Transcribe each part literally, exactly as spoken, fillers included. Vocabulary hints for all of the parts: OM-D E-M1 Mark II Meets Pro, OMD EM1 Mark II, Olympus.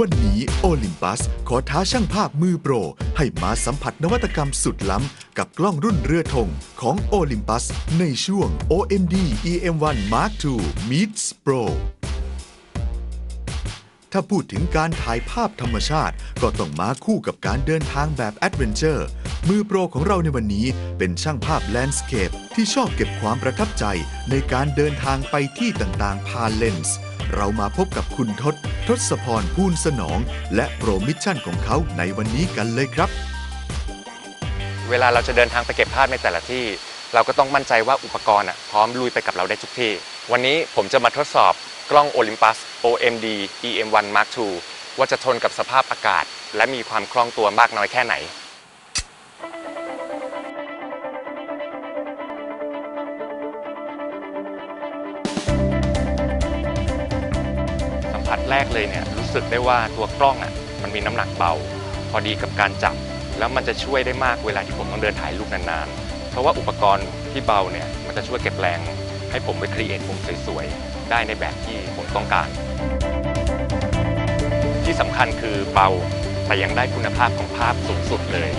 วันนี้โอลิมปัสขอท้าช่างภาพมือโปรให้มาสัมผัสนวัตกรรมสุดล้ำกับกล้องรุ่นเรือธงของโอลิมปัสในช่วง โอ เอ็ม ดี อี เอ็ม วัน มาร์ค ทู มีทส์ โปร ถ้าพูดถึงการถ่ายภาพธรรมชาติก็ต้องมาคู่กับการเดินทางแบบแอดเวนเจอร์มือโปรของเราในวันนี้เป็นช่างภาพแลนด์สเคปที่ชอบเก็บความประทับใจในการเดินทางไปที่ต่างๆผ่านเลนส์เรามาพบกับคุณทศ ทศพร ภูลสนองและโปรมิชชั่นของเขาในวันนี้กันเลยครับเวลาเราจะเดินทางไปเก็บภาพในแต่ละที่เราก็ต้องมั่นใจว่าอุปกรณ์พร้อมลุยไปกับเราได้ทุกที่วันนี้ผมจะมาทดสอบกล้อง Olympus โอ เอ็ม ดี อี เอ็ม วัน มาร์ค ทู ว่าจะทนกับสภาพอากาศและมีความคล่องตัวมากน้อยแค่ไหนสัมผัสแรกเลยเนี่ยรู้สึกได้ว่าตัวกล้องอ่ะมันมีน้ำหนักเบาพอดีกับการจับแล้วมันจะช่วยได้มากเวลาที่ผมต้องเดินถ่ายรูปนานๆเพราะว่าอุปกรณ์ที่เบาเนี่ยมันจะช่วยเก็บแรงให้ผมไปครีเอทมุมสวยๆได้ในแบบที่ผมต้องการที่สำคัญคือเบาแต่ยังได้คุณภาพของภาพสูงสุดเลย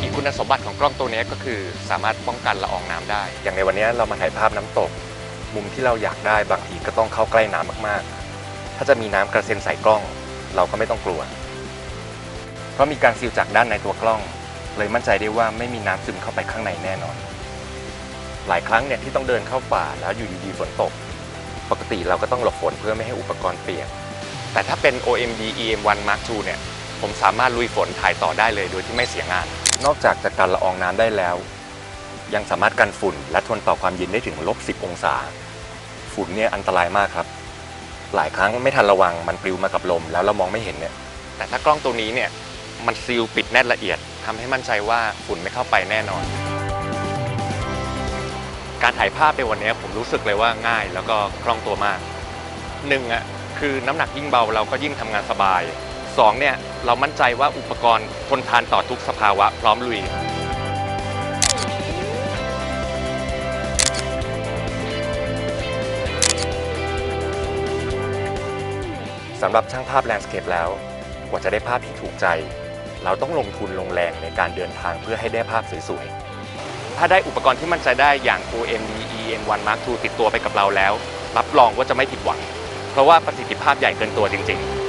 อีกคุณสมบัติของกล้องตัวนี้ก็คือสามารถป้องกันละอองน้ำได้อย่างในวันนี้เรามาถ่ายภาพน้ำตกมุมที่เราอยากได้บางทีก็ต้องเข้าใกล้น้ำมากๆถ้าจะมีน้ำกระเซ็นใส่กล้องเราก็ไม่ต้องกลัวเพราะมีการซีลจากด้านในตัวกล้องเลยมั่นใจได้ว่าไม่มีน้ำซึมเข้าไปข้างในแน่นอนหลายครั้งเนี่ยที่ต้องเดินเข้าป่าแล้วอยู่ดีๆฝนตกปกติเราก็ต้องหลบฝนเพื่อไม่ให้อุปกรณ์เปียกแต่ถ้าเป็น โอ เอ็ม ดี อี เอ็ม วัน มาร์ค ทู เนี่ยผมสามารถลุยฝนถ่ายต่อได้เลยโดยที่ไม่เสียงานนอกจากจะกันละอองน้ำได้แล้วยังสามารถกันฝุ่นและทนต่อความเย็นได้ถึงลบสิบองศาฝุ่นเนี่ยอันตรายมากครับหลายครั้งไม่ทันระวังมันปลิวมากับลมแล้วเรามองไม่เห็นเนี่ยแต่ถ้ากล้องตัวนี้เนี่ยมันซีลปิดแน่นละเอียดทำให้มั่นใจว่าฝุ่นไม่เข้าไปแน่นอนการถ่ายภาพในวันนี้ผมรู้สึกเลยว่าง่ายแล้วก็คล่องตัวมากหนึ่งอ่ะคือน้ำหนักยิ่งเบาเราก็ยิ่งทำงานสบายสองเนี่ยเรามั่นใจว่าอุปกรณ์ทนทานต่อทุกสภาวะพร้อมลุยสำหรับช่างภาพแลนด์สเคปแล้วกว่าจะได้ภาพที่ถูกใจเราต้องลงทุนลงแรงในการเดินทางเพื่อให้ได้ภาพสวยๆถ้าได้อุปกรณ์ที่มั่นใจได้อย่าง โอ เอ็ม ดี อี เอ็ม วัน มาร์ค ทู ติดตัวไปกับเราแล้วรับรองว่าจะไม่ผิดหวังเพราะว่าประสิทธิภาพใหญ่เกินตัวจริงๆ